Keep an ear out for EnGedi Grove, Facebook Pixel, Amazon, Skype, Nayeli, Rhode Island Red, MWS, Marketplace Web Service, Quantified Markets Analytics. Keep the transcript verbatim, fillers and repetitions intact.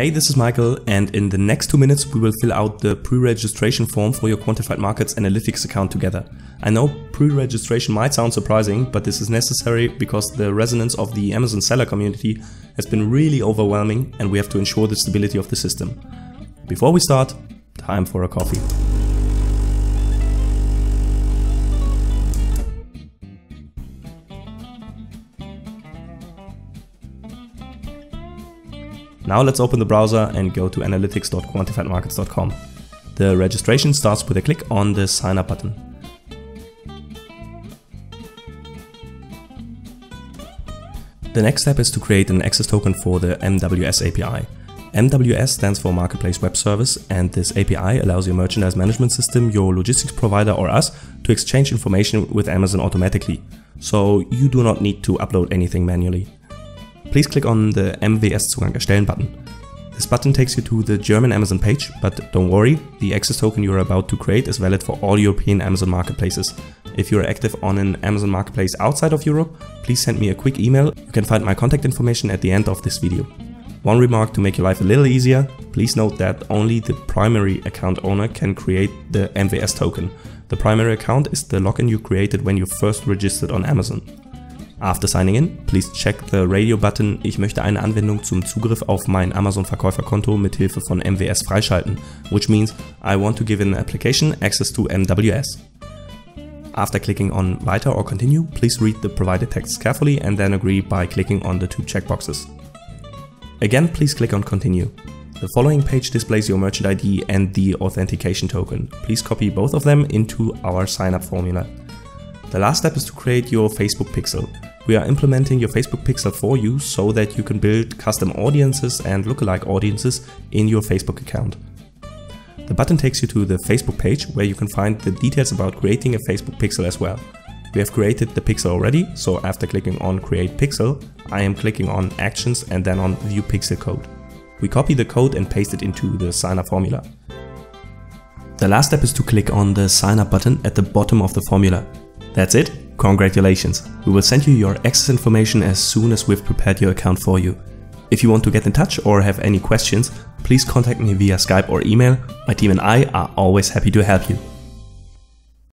Hey, this is Michael, and in the next two minutes we will fill out the pre-registration form for your Quantified Markets Analytics account together. I know pre-registration might sound surprising, but this is necessary because the resonance of the Amazon seller community has been really overwhelming and we have to ensure the stability of the system. Before we start, time for a coffee. Now let's open the browser and go to analytics dot quantified markets dot com. The registration starts with a click on the sign up button. The next step is to create an access token for the M W S A P I. M W S stands for Marketplace Web Service, and this A P I allows your merchandise management system, your logistics provider or us to exchange information with Amazon automatically. So you do not need to upload anything manually. Please click on the M W S Zugang erstellen button. This button takes you to the German Amazon page, but don't worry, the access token you are about to create is valid for all European Amazon marketplaces. If you are active on an Amazon marketplace outside of Europe, please send me a quick email. You can find my contact information at the end of this video. One remark to make your life a little easier, please note that only the primary account owner can create the M W S token. The primary account is the login you created when you first registered on Amazon. After signing in, please check the radio button. Ich möchte eine Anwendung zum Zugriff auf mein Amazon-Verkäuferkonto mit Hilfe von M W S freischalten, which means I want to give an application access to M W S. After clicking on Weiter or Continue, please read the provided text carefully and then agree by clicking on the two checkboxes. Again, please click on Continue. The following page displays your merchant I D and the authentication token. Please copy both of them into our sign-up formula. The last step is to create your Facebook Pixel. We are implementing your Facebook Pixel for you so that you can build custom audiences and lookalike audiences in your Facebook account. The button takes you to the Facebook page where you can find the details about creating a Facebook Pixel as well. We have created the Pixel already, so after clicking on Create Pixel, I am clicking on Actions and then on View Pixel Code. We copy the code and paste it into the sign-up formula. The last step is to click on the sign-up button at the bottom of the formula. That's it, congratulations! We will send you your access information as soon as we've prepared your account for you. If you want to get in touch or have any questions, please contact me via Skype or email. My team and I are always happy to help you.